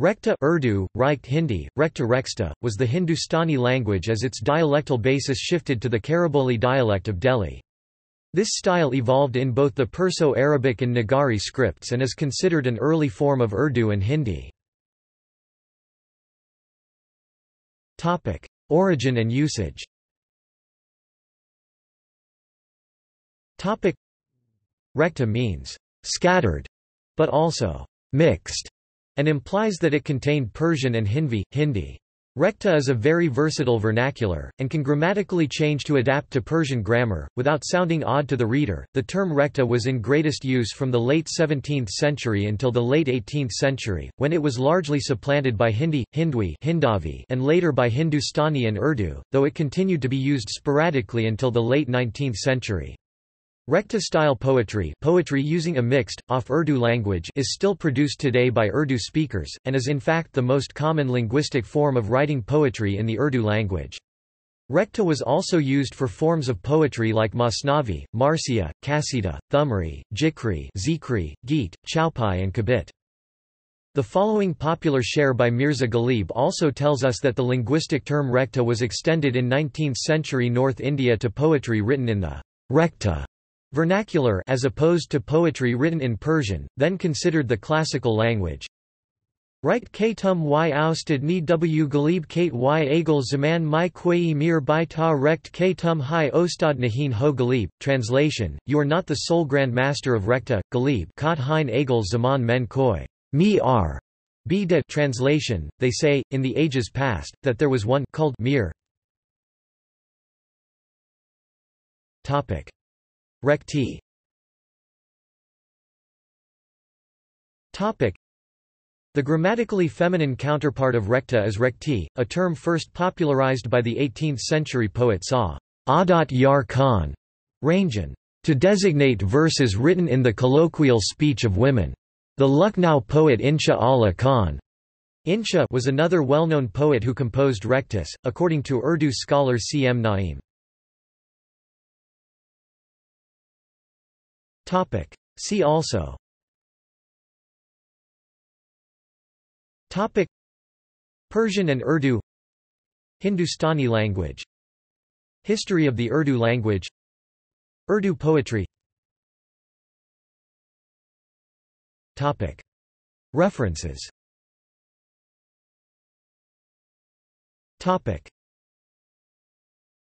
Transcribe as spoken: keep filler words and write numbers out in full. Rekhta Urdu, Reicht Hindi, Rekhta Rekhta, was the Hindustani language as its dialectal basis shifted to the Khariboli dialect of Delhi. This style evolved in both the Perso-Arabic and Nagari scripts and is considered an early form of Urdu and Hindi. Origin and usage. Rekhta means «scattered» but also «mixed» and implies that it contained Persian and Hinvi, Hindi. Rekhta is a very versatile vernacular, and can grammatically change to adapt to Persian grammar, without sounding odd to the reader. The term rekhta was in greatest use from the late seventeenth century until the late eighteenth century, when it was largely supplanted by Hindi, Hindwi, Hindavi, and later by Hindustani and Urdu, though it continued to be used sporadically until the late nineteenth century. Rekhta-style poetry, poetry using a mixed, off-Urdu language, is still produced today by Urdu speakers, and is in fact the most common linguistic form of writing poetry in the Urdu language. Rekhta was also used for forms of poetry like Masnavi, Marsiya, Qasida, Thumri, Jikri, Zikri, Geet, Chaupai and Kabit. The following popular share by Mirza Ghalib also tells us that the linguistic term rekhta was extended in nineteenth century North India to poetry written in the rekhta vernacular as opposed to poetry written in Persian, then considered the classical language. Right k tum y ousted ni w ghalib kate y agal zaman my quayi mir by ta rekt k tum hi ostad nahin ho ghalib. Translation: You are not the sole grand master of rekhta, ghalib kot hein agal zaman men koi. Me are. Bida. Translation: They say, in the ages past, that there was one called mir. Topic. Rekhti. The grammatically feminine counterpart of rekhta is rekhti, a term first popularized by the eighteenth century poet Sa'adat Yar Khan Rangin, to designate verses written in the colloquial speech of women. The Lucknow poet Insha Allah Khan Insha was another well-known poet who composed rekhtas, according to Urdu scholar C. M. Naim. Topic. See also. Topic. Persian and Urdu, Hindustani language, History of the Urdu language, Urdu poetry. Topic. References. Topic.